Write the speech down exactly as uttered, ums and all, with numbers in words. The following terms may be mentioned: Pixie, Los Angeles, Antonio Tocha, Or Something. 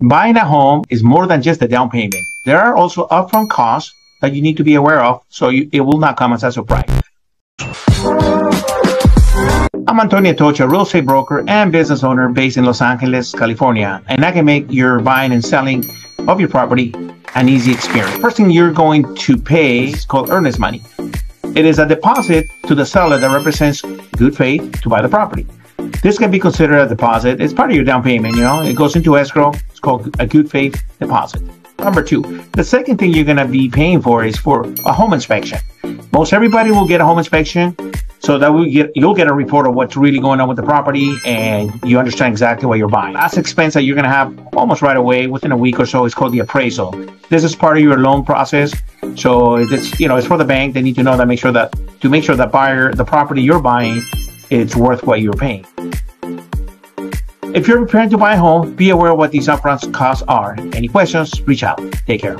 Buying a home is more than just a down payment. There are also upfront costs that you need to be aware of, so you, it will not come as a surprise. I'm Antonio Tocha, real estate broker and business owner based in Los Angeles, California, and I can make your buying and selling of your property an easy experience. First thing you're going to pay is called earnest money. It is a deposit to the seller that represents good faith to buy the property. This can be considered a deposit. It's part of your down payment, you know. It goes into escrow. It's called a good faith deposit. Number two, the second thing you're going to be paying for is for a home inspection. Most everybody will get a home inspection, so that we get, you'll get a report of what's really going on with the property and you understand exactly what you're buying. Last expense that you're going to have almost right away within a week or so is called the appraisal. This is part of your loan process. So it's, you know, it's for the bank. They need to know that, make sure that to make sure that buyer, the property you're buying, it's worth what you're paying. If you're preparing to buy a home, be aware of what these upfront costs are. Any questions, reach out. Take care.